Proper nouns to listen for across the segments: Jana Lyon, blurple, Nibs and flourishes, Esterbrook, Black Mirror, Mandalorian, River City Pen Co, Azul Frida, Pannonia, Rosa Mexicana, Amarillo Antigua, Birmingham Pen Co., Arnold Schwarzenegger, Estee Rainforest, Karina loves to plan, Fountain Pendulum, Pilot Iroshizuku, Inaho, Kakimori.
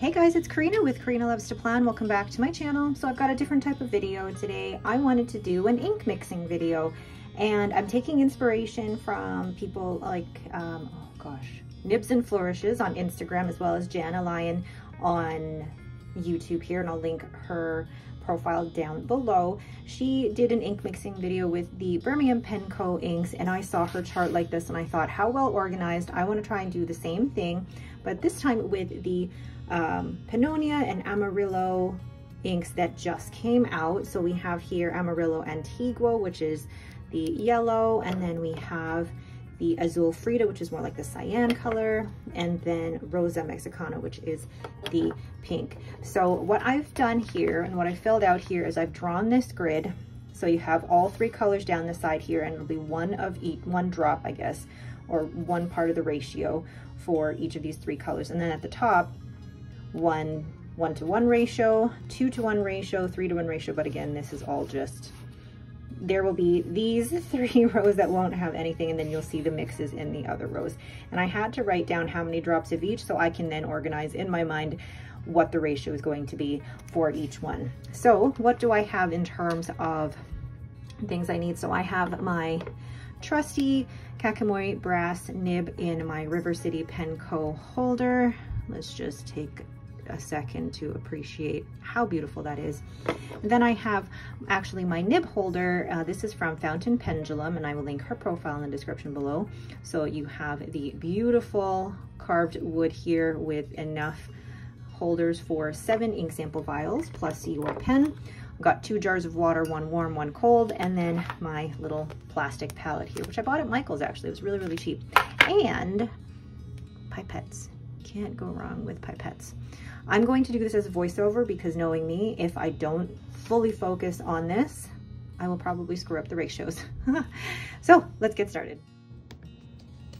Hey guys, it's Karina with Karina Loves to Plan. Welcome back to my channel. So I've got a different type of video today. I wanted to do an ink mixing video, and I'm taking inspiration from people like, Nibs and Flourishes on Instagram, as well as Jana Lyon on YouTube here, and I'll link her profile down below. She did an ink mixing video with the Birmingham Pen Co. inks, and I saw her chart like this and I thought, how well organized. I want to try and do the same thing, but this time with the Pannonia and Amarillo inks that just came out. So we have here Amarillo Antigua, which is the yellow, and then we have the Azul Frida, which is more like the cyan color, and then Rosa Mexicana, which is the pink. So what I've done here and what I filled out here is I've drawn this grid. So you have all three colors down the side here, and it'll be one of each, one drop, I guess, or one part of the ratio for each of these three colors. And then at the top, one to one ratio, 2 to 1 ratio, 3 to 1 ratio. But again, this is all just, there will be these three rows that won't have anything, and then you'll see the mixes in the other rows. And I had to write down how many drops of each so I can then organize in my mind what the ratio is going to be for each one. So what do I have in terms of things I need? So I have my trusty Kakimori brass nib in my River City Pen Co. holder. Let's just take a second to appreciate how beautiful that is. And then I have actually my nib holder. This is from Fountain Pendulum, and I will link her profile in the description below. So you have the beautiful carved wood here with enough holders for 7 ink sample vials plus your pen. I've got 2 jars of water, one warm, one cold, and then my little plastic palette here, which I bought at Michael's actually. It was really, really cheap. And pipettes. Can't go wrong with pipettes. I'm going to do this as a voiceover because, knowing me, if I don't fully focus on this, I will probably screw up the ratios. So let's get started.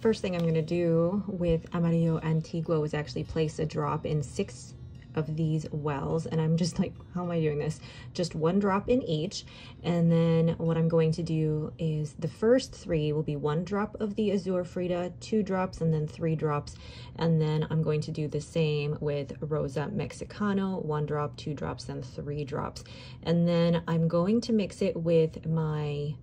First thing I'm going to do with Amarillo Antigua was actually place a drop in 6 of these wells, and I'm just like, how am I doing this? Just 1 drop in each. And then what I'm going to do is the first 3 will be 1 drop of the Azure Frida, 2 drops, and then 3 drops. And then I'm going to do the same with Rosa Mexicano, 1 drop, 2 drops, and 3 drops. And then I'm going to mix it with my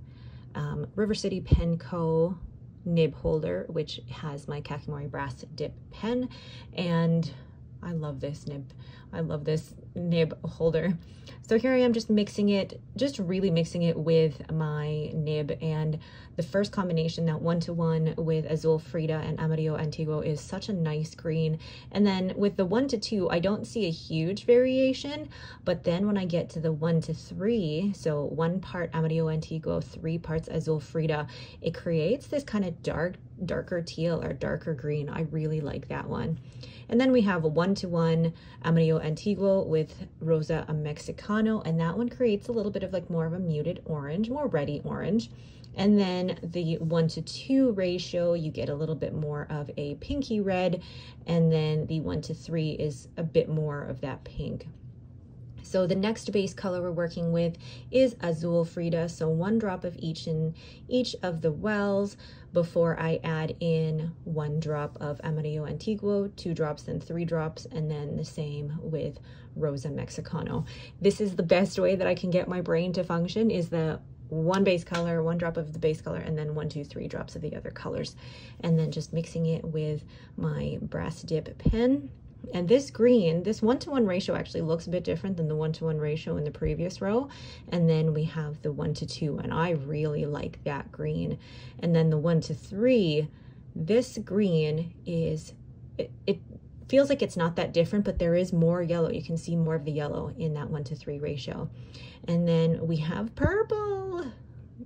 River City Pen Co. nib holder, which has my Kakimori brass dip pen, and I love this nib. I love this nib holder. So here I am just mixing it, just really mixing it with my nib. And the first combination, that 1 to 1 with Azul Frida and Amarillo Antiguo, is such a nice green. And then with the 1 to 2, I don't see a huge variation. But then when I get to the 1 to 3, so 1 part Amarillo Antiguo, 3 parts Azul Frida, it creates this kind of darker teal or darker green. I really like that one. And then we have a 1 to 1 Amarillo Antiguo with Rosa Mexicano, and that one creates a little bit of like more of a muted orange, more reddy orange. And then the 1 to 2 ratio, you get a little bit more of a pinky red, and then the 1 to 3 is a bit more of that pink. So the next base color we're working with is Azul Frida, so 1 drop of each in each of the wells before I add in 1 drop of Amarillo Antiguo, 2 drops and 3 drops, and then the same with Rosa Mexicano. This is the best way that I can get my brain to function, is the 1 base color, 1 drop of the base color, and then 1, 2, 3 drops of the other colors. And then just mixing it with my brass dip pen. And this green, this 1 to 1 ratio actually looks a bit different than the 1 to 1 ratio in the previous row. And then we have the 1 to 2, and I really like that green. And then the 1 to 3, this green is, it feels like it's not that different, but there is more yellow. You can see more of the yellow in that 1 to 3 ratio. And then we have purple.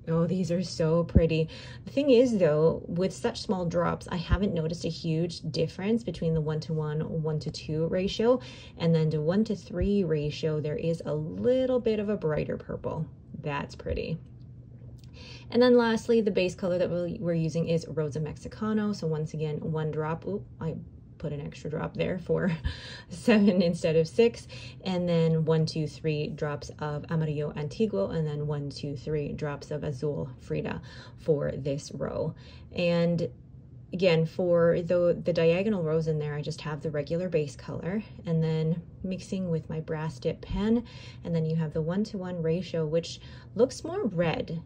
Oh, these are so pretty. The thing is, though, with such small drops, I haven't noticed a huge difference between the 1 to 1, 1 to 2 ratio, and then the 1 to 3 ratio. There is a little bit of a brighter purple. That's pretty. And then lastly, the base color that we're using is Rosa Mexicano. So once again, 1 drop. Oop, I put an extra drop there for 7 instead of 6, and then 1, 2, 3 drops of Amarillo Antiguo, and then 1, 2, 3 drops of Azul Frida for this row. And again, for the diagonal rows in there, I just have the regular base color and then mixing with my brass dip pen, and then you have the 1-to-1 ratio, which looks more red.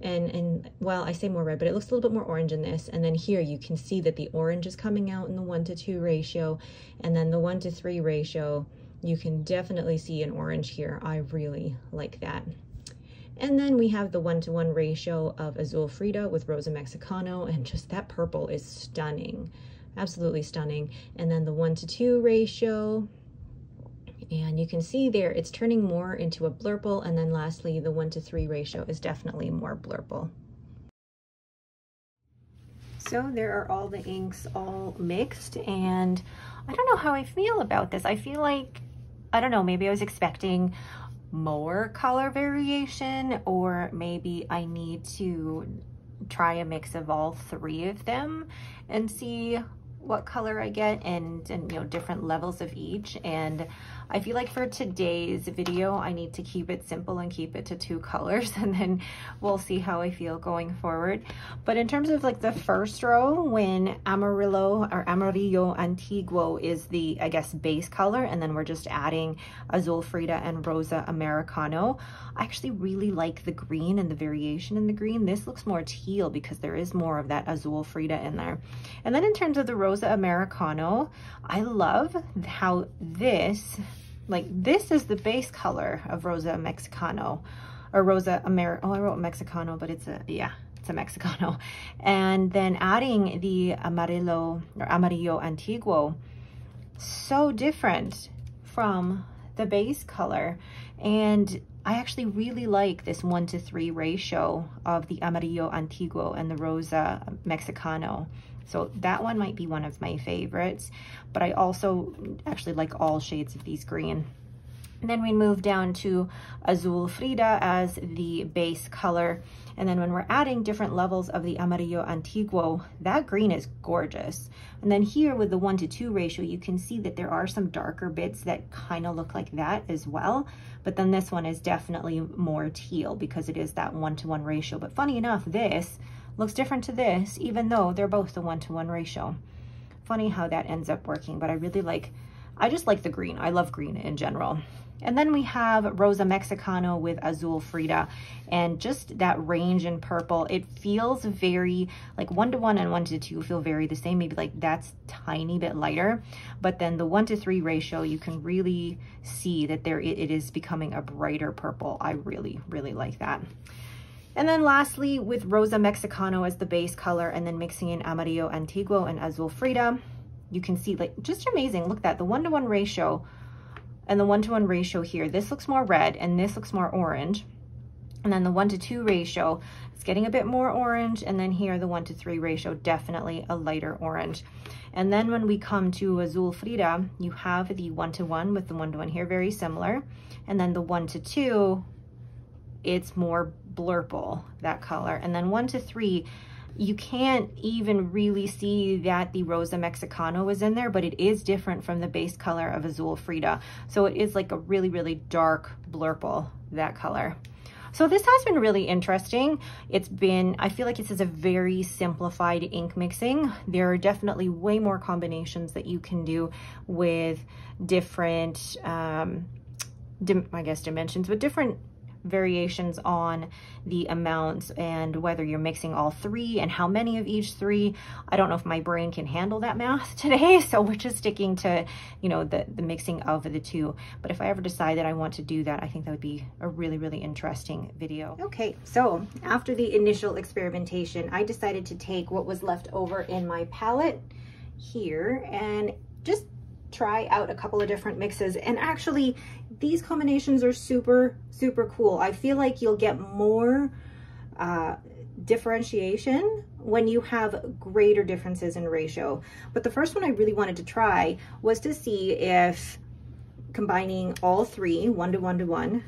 And well, I say more red, but it looks a little bit more orange in this. And then here you can see that the orange is coming out in the 1-to-2 ratio, and then the 1-to-3 ratio, you can definitely see an orange here. I really like that. And then we have the 1-to-1 ratio of Azul Frida with Rosa Mexicana, and just that purple is stunning, absolutely stunning. And then the 1-to-2 ratio, and you can see there it's turning more into a blurple. And then lastly, the 1-to-3 ratio is definitely more blurple. So there are all the inks all mixed, and I don't know how I feel about this. I feel like, I don't know, maybe I was expecting more color variation, or maybe I need to try a mix of all three of them and see what color I get, and you know, different levels of each. And I feel like for today's video, I need to keep it simple and keep it to two colors, and then we'll see how I feel going forward. But in terms of like the first row, when Amarillo or Amarillo Antiguo is the, I guess, base color, and then we're just adding Azul Frida and Rosa Americano, I actually really like the green and the variation in the green. This looks more teal because there is more of that Azul Frida in there. And then in terms of the Rosa Americano, I love how this, like, this is the base color of Rosa Mexicano, or Rosa Americano. Oh, I wrote Mexicano, but it's a, yeah, it's a Mexicano. And then adding the Amarillo or Amarillo Antiguo, so different from the base color. And I actually really like this 1-to-3 ratio of the Amarillo Antiguo and the Rosa Mexicano. So that one might be one of my favorites, but I also actually like all shades of these green. And then we move down to Azul Frida as the base color. And then when we're adding different levels of the Amarillo Antiguo, that green is gorgeous. And then here with the 1-to-2 ratio, you can see that there are some darker bits that kind of look like that as well. But then this one is definitely more teal because it is that 1-to-1 ratio. But funny enough, this looks different to this, even though they're both the 1-to-1 ratio. Funny how that ends up working, but I really like, I just like the green. I love green in general. And then we have Rosa Mexicano with Azul Frida, and just that range in purple. It feels very, like 1-to-1 and 1-to-2 feel very the same. Maybe like that's tiny bit lighter, but then the 1-to-3 ratio, you can really see that there it is becoming a brighter purple. I really, really like that. And then lastly, with Rosa Mexicano as the base color, and then mixing in Amarillo Antiguo and Azul Frida, you can see, like, just amazing. Look at that, the 1-to-1 ratio and the 1-to-1 ratio here. This looks more red and this looks more orange. And then the 1-to-2 ratio is getting a bit more orange. And then here, the 1-to-3 ratio, definitely a lighter orange. And then when we come to Azul Frida, you have the 1-to-1 with the 1-to-1 here, very similar. And then the 1-to-2, it's more blurple, that color. And then 1-to-3, you can't even really see that the Rosa Mexicano is in there, but it is different from the base color of Azul Frida. So it is like a really, really dark blurple, that color. So this has been really interesting. It's been, I feel like this is a very simplified ink mixing. There are definitely way more combinations that you can do with different, I guess dimensions, but different variations on the amounts, and whether you're mixing all three and how many of each three. I don't know if my brain can handle that math today, so we're just sticking to, you know, the mixing of the two. But if I ever decide that I want to do that, I think that would be a really, really interesting video. Okay, so after the initial experimentation, I decided to take what was left over in my palette here and just try out a couple of different mixes. And actually, these combinations are super, super cool. I feel like you'll get more differentiation when you have greater differences in ratio. But the first one I really wanted to try was to see if combining all three, 1-to-1-to-1,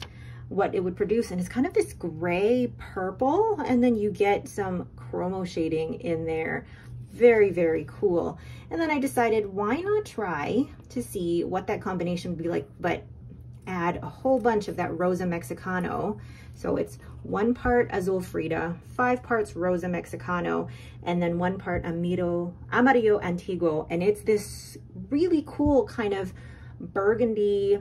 what it would produce. And it's kind of this gray purple, and then you get some chromo shading in there. Very, very cool. And then I decided, why not try to see what that combination would be like, but add a whole bunch of that Rosa Mexicano. So it's 1 part Azul Frida, 5 parts Rosa Mexicano, and then 1 part Amarillo Antiguo. And it's this really cool kind of burgundy,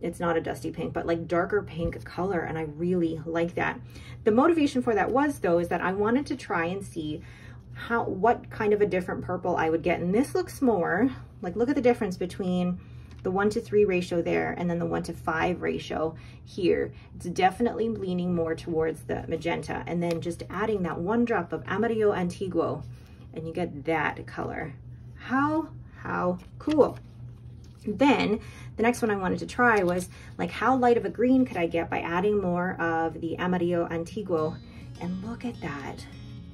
it's not a dusty pink, but like darker pink color. And I really like that. The motivation for that was though, is that I wanted to try and see what kind of a different purple I would get. And this looks more like, look at the difference between the 1:3 ratio there and then the 1:5 ratio here. It's definitely leaning more towards the magenta, and then just adding that 1 drop of Amarillo Antiguo and you get that color. How cool. Then the next one I wanted to try was like, how light of a green could I get by adding more of the Amarillo Antiguo? And look at that.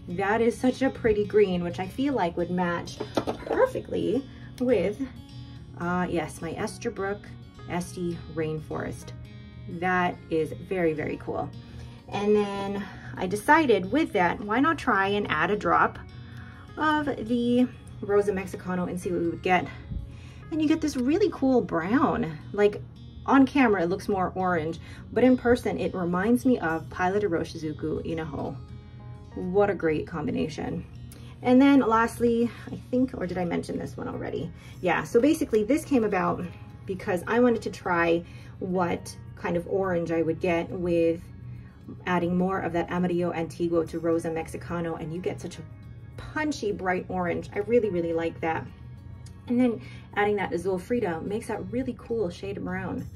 That is such a pretty green, which I feel like would match perfectly with, yes, my Esterbrook Estee Rainforest. That is very, very cool. And then I decided with that, why not try and add a drop of the Rosa Mexicano and see what we would get. And you get this really cool brown. Like on camera, it looks more orange, but in person, it reminds me of Pilot Iroshizuku Inaho. What a great combination. And then lastly, I think, or did I mention this one already? Yeah, so basically this came about because I wanted to try what kind of orange I would get with adding more of that Amarillo Antiguo to Rosa Mexicano, and you get such a punchy, bright orange. I really, really like that. And then adding that Azul Frida makes that really cool shade of brown.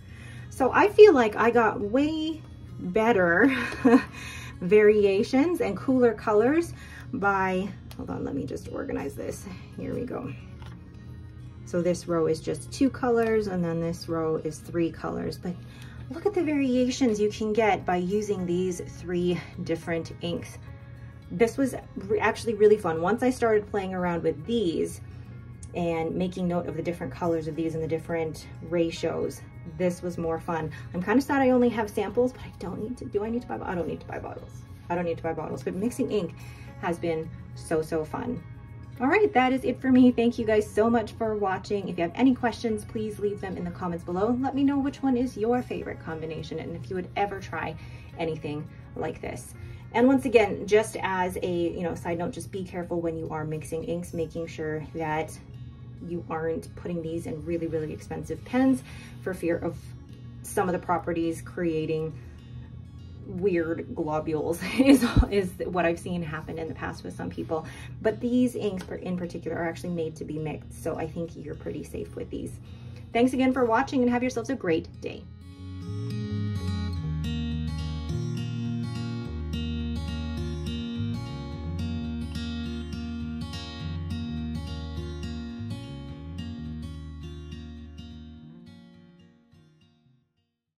So I feel like I got way better variations and cooler colors by, hold on, let me just organize this. Here we go. So this row is just 2 colors, and then this row is 3 colors. But look at the variations you can get by using these 3 different inks. This was actually really fun. Once I started playing around with these and making note of the different colors of these and the different ratios, this was more fun. I'm kind of sad I only have samples, but I don't need to, do I need to buy, I don't need to buy bottles. I don't need to buy bottles, but mixing ink has been so fun. All right, that is it for me. Thank you guys so much for watching. If you have any questions, please leave them in the comments below. Let me know which one is your favorite combination and if you would ever try anything like this. And once again, just as a, you know, side note, just be careful when you are mixing inks, making sure that you aren't putting these in really, really expensive pens for fear of some of the properties creating weird globules is what I've seen happen in the past with some people. But these inks in particular are actually made to be mixed, so I think you're pretty safe with these. Thanks again for watching and have yourselves a great day.